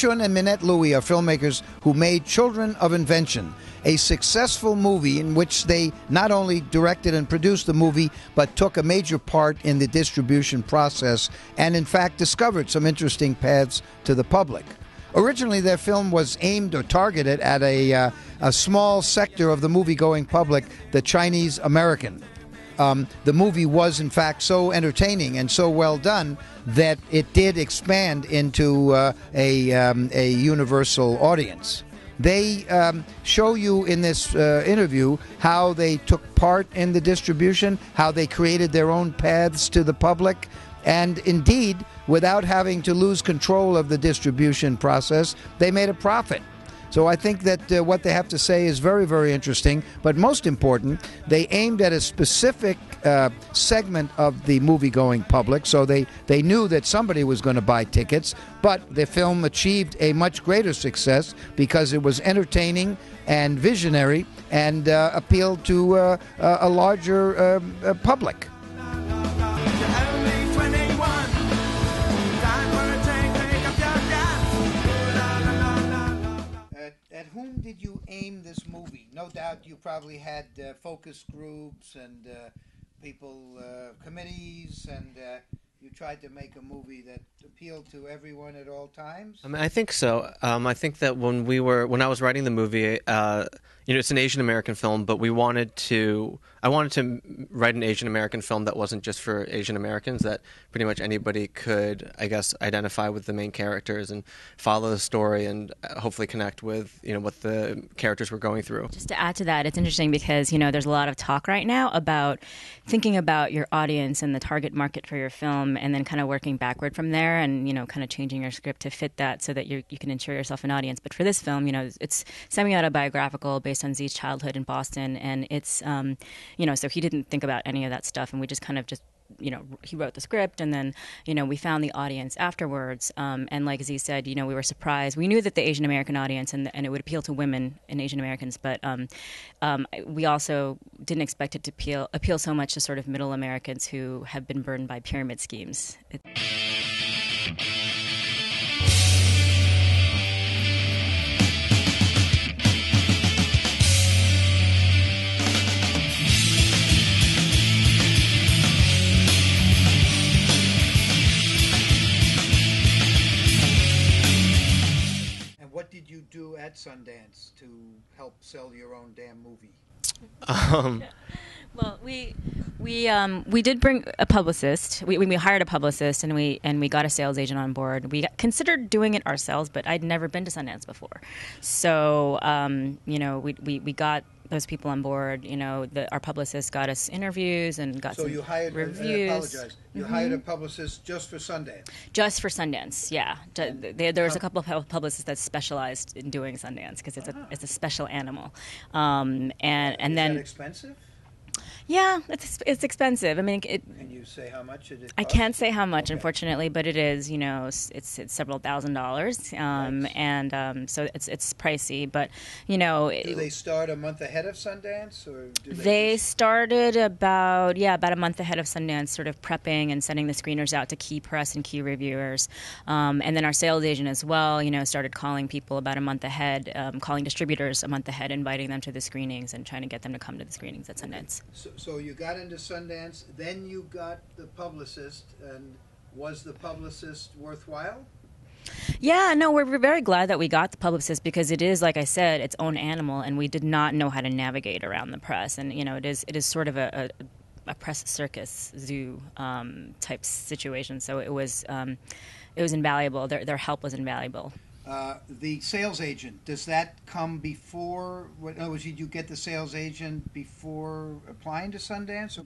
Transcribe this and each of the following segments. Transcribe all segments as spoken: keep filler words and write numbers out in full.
Chun and Mynette Louie are filmmakers who made Children of Invention, a successful movie in which they not only directed and produced the movie, but took a major part in the distribution process and, in fact, discovered some interesting paths to the public. Originally, their film was aimed or targeted at a, uh, a small sector of the movie-going public, the Chinese American. Um, the movie was, in fact, so entertaining and so well done that it did expand into uh, a, um, a universal audience. They um, show you in this uh, interview how they took part in the distribution, how they created their own paths to the public, and indeed, without having to lose control of the distribution process, they made a profit. So I think that uh, what they have to say is very, very interesting. But most important, they aimed at a specific uh, segment of the movie-going public. So they, they knew that somebody was going to buy tickets. But the film achieved a much greater success because it was entertaining and visionary and uh, appealed to uh, a larger uh, uh, public. At whom did you aim this movie? No doubt you probably had uh, focus groups and uh, people, uh, committees, and uh, you tried to make a movie that appealed to everyone at all times? I mean, I think so. Um, I think that when we were, when I was writing the movie, uh, you know, it's an Asian American film, but we wanted to, I wanted to write an Asian American film that wasn't just for Asian Americans, that pretty much anybody could, I guess, identify with the main characters and follow the story and hopefully connect with, you know, what the characters were going through. Just to add to that, it's interesting because, you know, there's a lot of talk right now about thinking about your audience and the target market for your film and then kind of working backward from there and, you know, kind of changing your script to fit that so that you you can ensure yourself an audience. But for this film, you know, it's semi-autobiographical based on Tze's childhood in Boston, and it's um you know so he didn't think about any of that stuff, and we just kind of just you know he wrote the script, and then you know we found the audience afterwards, um and like Tze said, you know we were surprised. We knew that the Asian American audience and and it would appeal to women and Asian Americans, but um um we also didn't expect it to appeal appeal so much to sort of middle Americans who have been burdened by pyramid schemes. It do at Sundance to help sell your own damn movie? Um. Well, we we um, we did bring a publicist. We we hired a publicist, and we and we got a sales agent on board. We considered doing it ourselves, but I'd never been to Sundance before, so um, you know we we we got those people on board. You know, the, our publicist got us interviews and got so some you hired reviews. I apologize. You mm-hmm. hired a publicist just for Sundance. Just for Sundance, yeah. There, there was a couple of publicists that specialized in doing Sundance because it's ah. a it's a special animal. Um, and and Is then that expensive. Yeah, it's it's expensive. I mean, it, can you say how much it is? I can't say how much, okay. Unfortunately, but it is. You know, it's it's several thousand dollars, um, nice. and um, so it's it's pricey. But you know, do it, they start a month ahead of Sundance, or do they? They just... started about yeah, about a month ahead of Sundance, sort of prepping and sending the screeners out to key press and key reviewers, um, and then our sales agent as well. You know, started calling people about a month ahead, um, calling distributors a month ahead, inviting them to the screenings and trying to get them to come to the screenings at Sundance. So, So you got into Sundance, then you got the publicist, and was the publicist worthwhile? Yeah, no, we're, we're very glad that we got the publicist because it is, like I said, its own animal, and we did not know how to navigate around the press. And, you know, it is it is sort of a, a, a press circus zoo um, type situation, so it was, um, it was invaluable. Their, their help was invaluable. Uh, the sales agent, does that come before, what, in other words, did you get the sales agent before applying to Sundance? Or?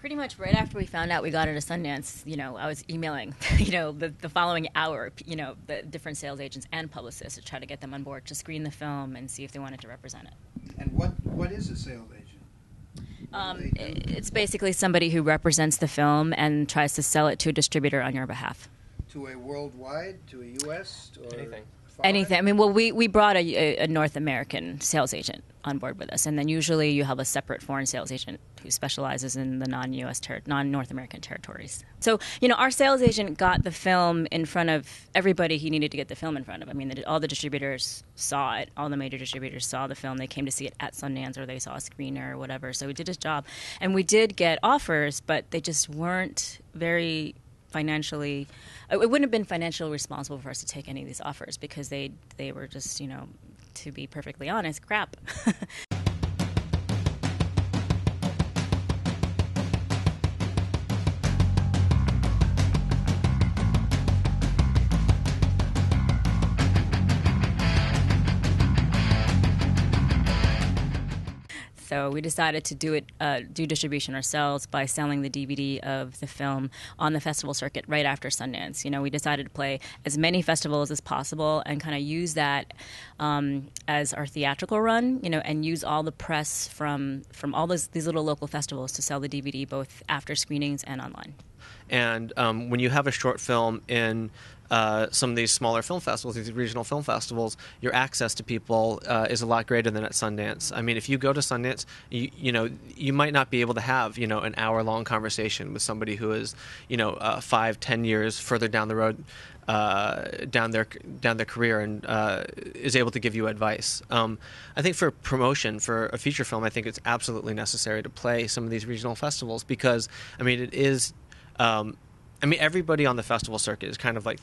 Pretty much right after we found out we got it at Sundance, you know, I was emailing, you know, the, the following hour, you know, the different sales agents and publicists to try to get them on board to screen the film and see if they wanted to represent it. And what, what is a sales agent? Um, it's basically somebody who represents the film and tries to sell it to a distributor on your behalf. To a worldwide, to a U S, or anything. anything. I mean, well, we, we brought a, a North American sales agent on board with us, and then usually you have a separate foreign sales agent who specializes in the non-U S, ter- non-North American territories. So, you know, our sales agent got the film in front of everybody he needed to get the film in front of. I mean, the, all the distributors saw it. All the major distributors saw the film. They came to see it at Sundance, or they saw a screener or whatever. So we did his job. And we did get offers, but they just weren't very... financially, it wouldn't have been financially responsible for us to take any of these offers, because they they were just, you know, to be perfectly honest, crap. So we decided to do it, uh, do distribution ourselves by selling the D V D of the film on the festival circuit right after Sundance. You know, we decided to play as many festivals as possible and kind of use that um, as our theatrical run. You know, and use all the press from from all those these little local festivals to sell the D V D both after screenings and online. And um, when you have a short film in uh, some of these smaller film festivals, these regional film festivals, your access to people uh, is a lot greater than at Sundance. I mean, if you go to Sundance, you, you know, you might not be able to have, you know, an hour-long conversation with somebody who is, you know, uh, five, ten years further down the road, uh, down their down their career, and uh, is able to give you advice. Um, I think for promotion, for a feature film, I think it's absolutely necessary to play some of these regional festivals, because, I mean, it is... Um, I mean, everybody on the festival circuit is kind of like,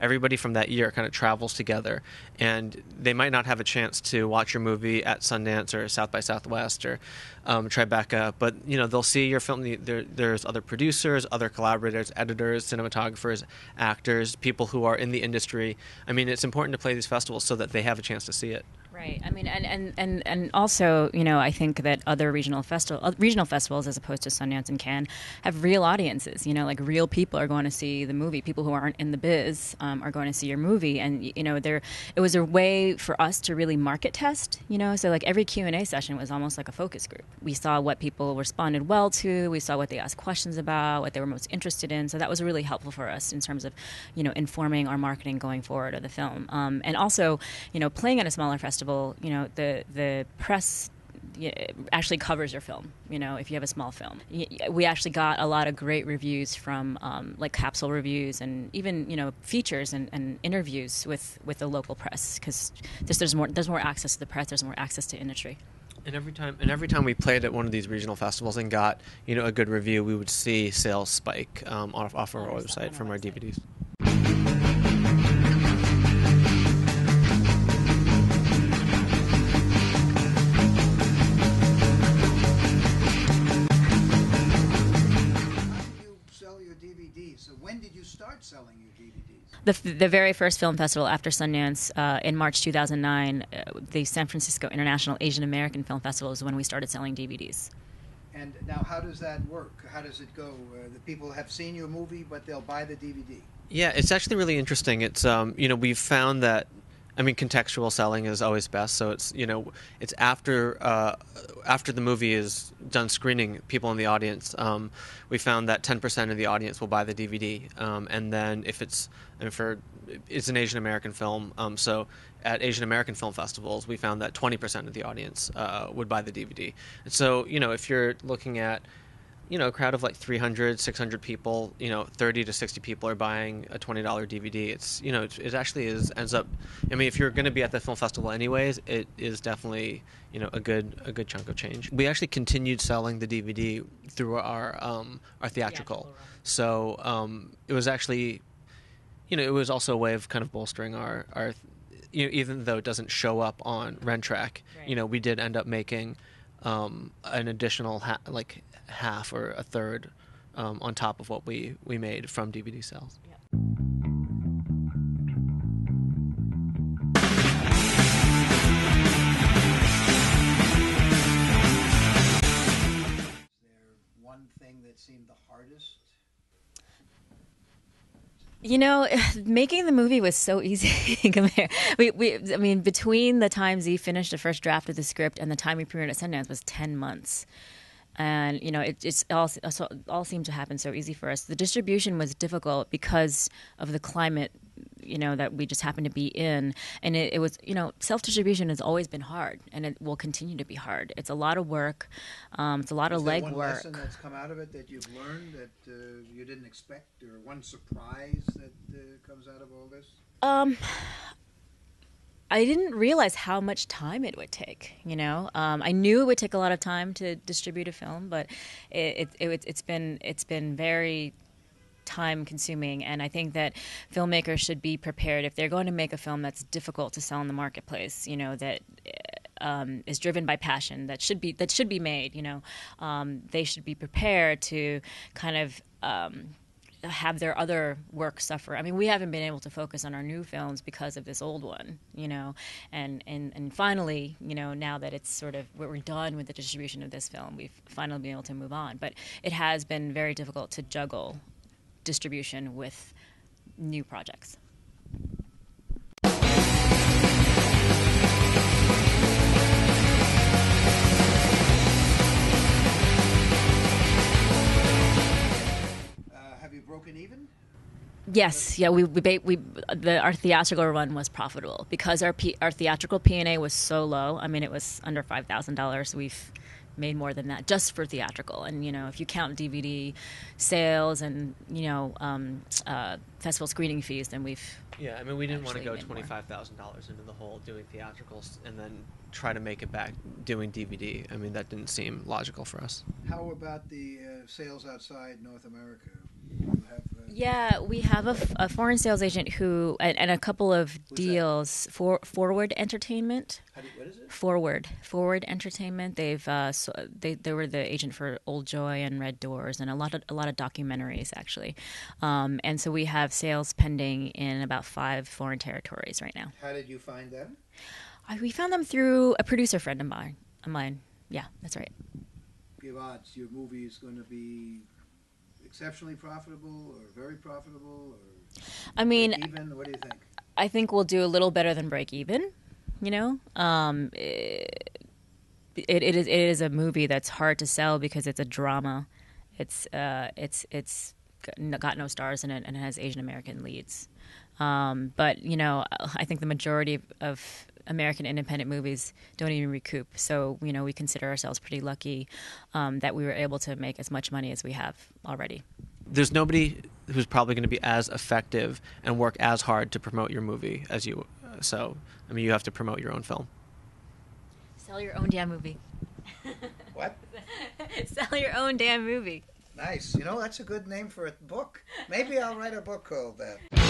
everybody from that year kind of travels together, and they might not have a chance to watch your movie at Sundance or South by Southwest or um, Tribeca, but, you know, they'll see your film. There, there's other producers, other collaborators, editors, cinematographers, actors, people who are in the industry. I mean, it's important to play these festivals so that they have a chance to see it. Right. I mean, and, and, and, and also, you know, I think that other regional festival, regional festivals, as opposed to Sundance and Cannes, have real audiences. You know, like real people are going to see the movie. People who aren't in the biz um, are going to see your movie. And, you know, there it was a way for us to really market test, you know. So like every Q and A session was almost like a focus group. We saw what people responded well to. We saw what they asked questions about, what they were most interested in. So that was really helpful for us in terms of, you know, informing our marketing going forward of the film. Um, and also, you know, playing at a smaller festival, you know, the the press actually covers your film. You know, if you have a small film, we actually got a lot of great reviews from um, like capsule reviews, and even, you know, features and, and interviews with, with the local press, because there's, there's more there's more access to the press, there's more access to industry. And every time, and every time we played at one of these regional festivals and got, you know, a good review, we would see sales spike um, off off our website from our D V Ds. Selling your D V Ds. The, the very first film festival after Sundance uh, in March two thousand nine, uh, the San Francisco International Asian American Film Festival is when we started selling D V Ds. And now how does that work? How does it go? Uh, the people have seen your movie, but they'll buy the D V D. Yeah, it's actually really interesting. It's, um, you know, we've found that, I mean, contextual selling is always best. So it's, you know, it's after uh, after the movie is done screening, people in the audience, um, we found that ten percent of the audience will buy the D V D. Um, and then if it's, I mean, for, it's an Asian American film, um, so at Asian American film festivals, we found that twenty percent of the audience uh, would buy the D V D. And so, you know, if you're looking at, you know, a crowd of like three hundred, six hundred people, you know, thirty to sixty people are buying a twenty dollar D V D. It's, you know, it, it actually is, ends up, I mean, if you're going to be at the film festival anyways, it is definitely, you know, a good, a good chunk of change. We actually continued selling the D V D through our, um, our theatrical. theatrical so, um, it was actually, you know, it was also a way of kind of bolstering our, our, you know, even though it doesn't show up on Rentrack, right. You know, we did end up making, um, an additional ha- like half or a third um, on top of what we, we made from D V D sales. Yep. Is there one thing that seemed the hardest? You know, making the movie was so easy. we, we, I mean, between the time Z finished the first draft of the script and the time we premiered at Sundance was ten months. And, you know, it it's all, all seemed to happen so easy for us. The distribution was difficult because of the climate you know, that we just happen to be in. And it, it was, you know, self-distribution has always been hard, and it will continue to be hard. It's a lot of work. Um, it's a lot of legwork. One lesson that's come out of it that you've learned that uh, you didn't expect, or one surprise that uh, comes out of all this? Um, I didn't realize how much time it would take, you know. Um, I knew it would take a lot of time to distribute a film, but it, it, it, it's been it's been very... time-consuming, and I think that filmmakers should be prepared if they're going to make a film that's difficult to sell in the marketplace. You know, that um, is driven by passion. That should be that should be made. You know, um, they should be prepared to kind of um, have their other work suffer. I mean, we haven't been able to focus on our new films because of this old one. You know, and and and finally, you know, now that it's sort of we're done with the distribution of this film, we've finally been able to move on. But it has been very difficult to juggle distribution with new projects. Uh, have you broken even? Yes, yeah, we we, we the, our theatrical run was profitable because our P, our theatrical P and A was so low. I mean, it was under five thousand dollars. We've made more than that just for theatrical, and you know, if you count D V D sales and you know um, uh, festival screening fees, then we've yeah. I mean, we didn't want to go twenty five thousand dollars into the hole doing theatricals and then try to make it back doing D V D. I mean, that didn't seem logical for us. How about the uh, sales outside North America? Yeah, we have a, a foreign sales agent who, and, and a couple of Who's deals that? for Forward Entertainment. How do you, what is it? Forward, Forward Entertainment. They've uh, so they they were the agent for Old Joy and Red Doors and a lot of a lot of documentaries actually, um, and so we have sales pending in about five foreign territories right now. How did you find them? I, we found them through a producer friend of mine. Of mine, yeah, that's right. Give odds your movie is going to be exceptionally profitable or very profitable, or I mean, even what do you think? I think we'll do a little better than break even, you know. Um, it, it, it is it is a movie that's hard to sell because it's a drama. It's uh, it's it's got no stars in it and it has Asian American leads. Um, but you know, I think the majority of, of American independent movies don't even recoup. So, you know, we consider ourselves pretty lucky um, that we were able to make as much money as we have already. There's nobody who's probably going to be as effective and work as hard to promote your movie as you. So, I mean, you have to promote your own film. Sell your own damn movie. What? Sell your own damn movie. Nice. You know, that's a good name for a book. Maybe I'll write a book called that.